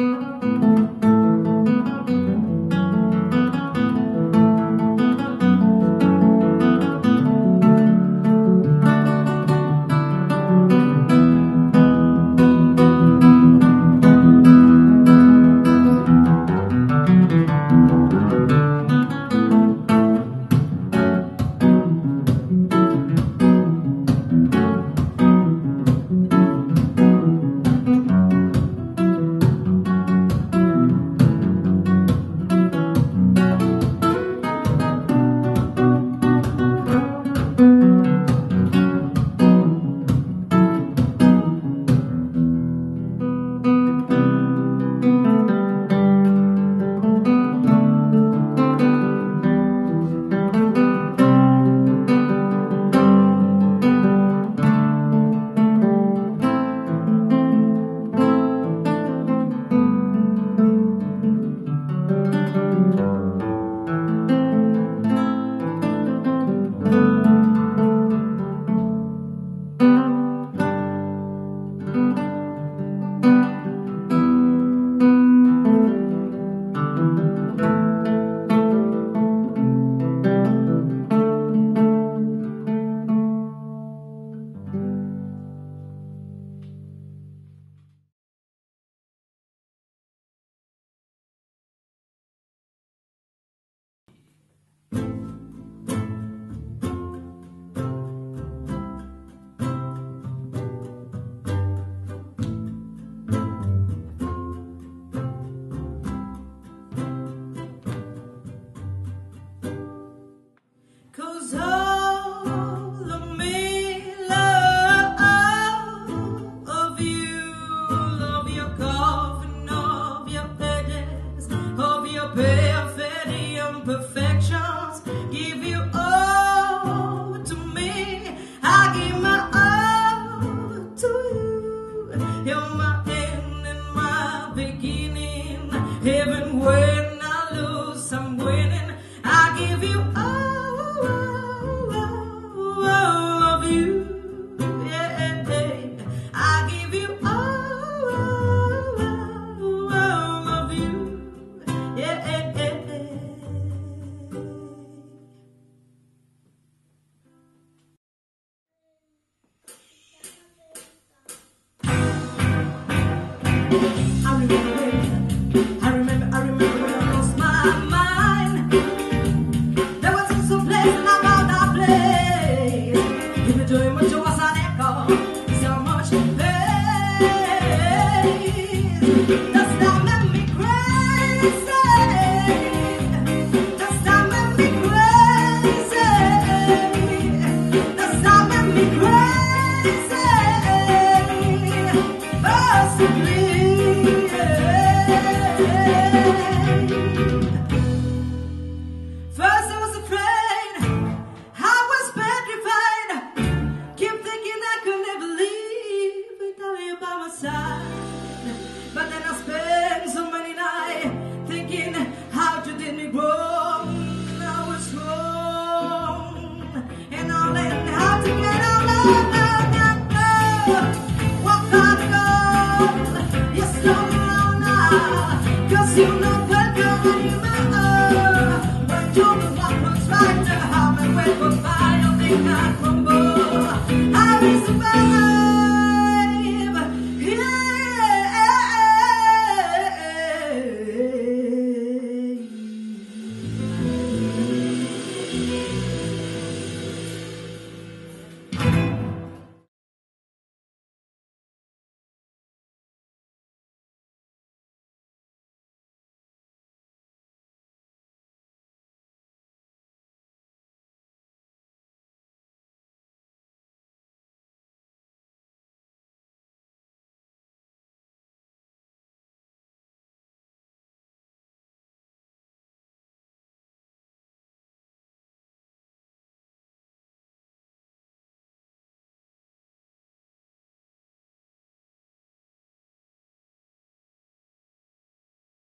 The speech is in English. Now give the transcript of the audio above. Possibly